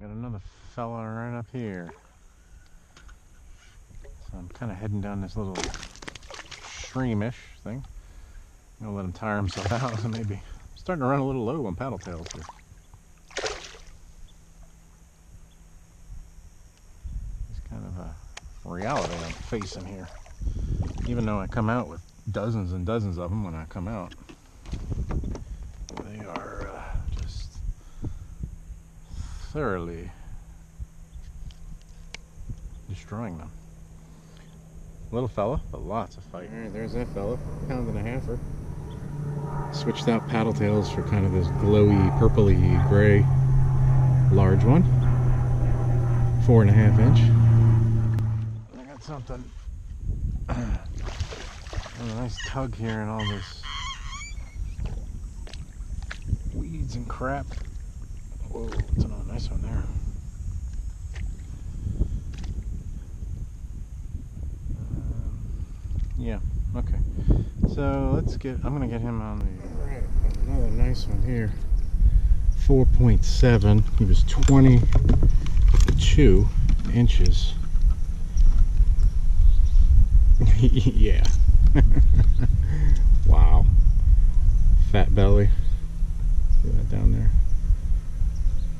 Got another fella right up here. So I'm kind of heading down this little streamish thing. I'm gonna let him tire himself out, so maybe. I'm starting to run a little low on paddle tails here. It's kind of a reality I'm facing here. Even though I come out with dozens and dozens of them when I come out, they are just thoroughly destroying them. Little fella, but lots of fight. Alright, there's that fella, pound and a halfer. Switched out paddle tails for kind of this glowy, purpley gray large one. 4.5 inch. I got something. A nice tug here and all this weeds and crap. Whoa, that's another nice one there. Yeah, okay. So I'm gonna get him on the... Alright, another nice one here. 4.7, he was 22 inches. Yeah. Wow. Fat belly. See that down there?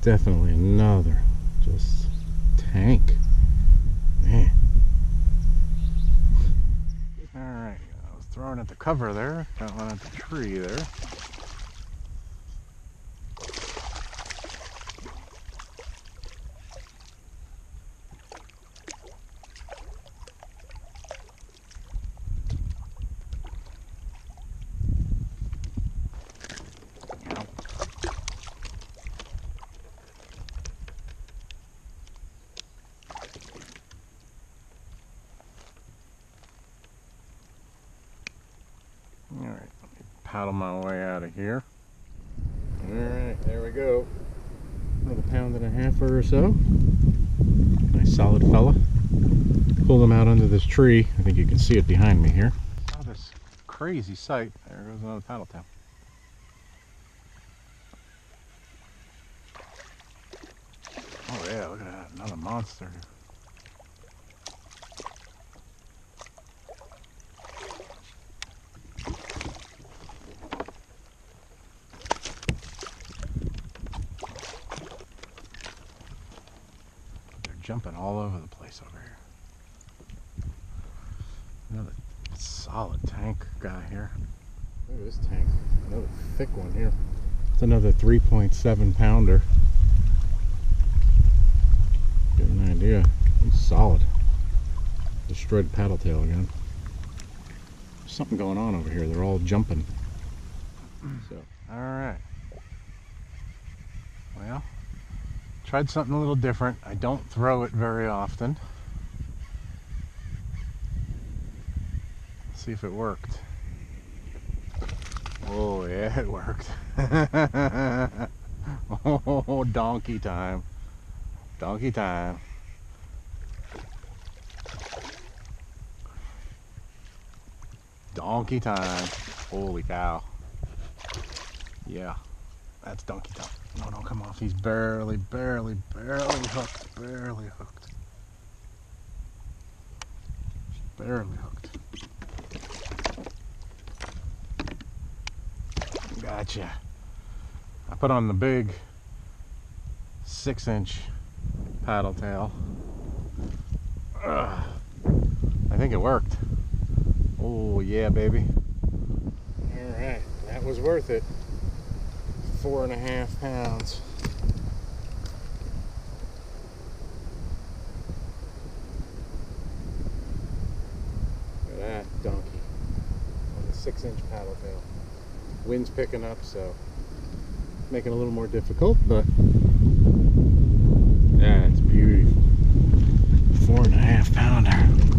Definitely another just tank. Man. Alright, I was throwing at the cover there, got one at the tree there. Paddle my way out of here. Alright, there we go. Another pound and a half or so. Nice solid fella. Pulled him out under this tree. I think you can see it behind me here. Oh, this crazy sight. There goes another paddle tail. Oh yeah, look at that. Another monster here. Jumping all over the place over here. Another solid tank guy here. Look at this tank. Another thick one here. It's another 3.7 pounder. Get an idea. It's solid. Destroyed paddle tail again. There's something going on over here. They're all jumping. So. Alright. Well. Tried something a little different. I don't throw it very often. Let's see if it worked. Oh yeah, it worked. Oh, donkey time. Donkey time. Donkey time. Holy cow. Yeah. That's donkey time. No, don't come off. He's barely hooked. Barely hooked. Barely hooked. Gotcha. I put on the big 6-inch paddle tail. Ugh. I think it worked. Oh, yeah, baby. Alright, that was worth it. 4.5 pounds. Look at that donkey on the 6-inch paddle tail. Wind's picking up, so making it a little more difficult, but yeah, it's beautiful. 4.5 pounder.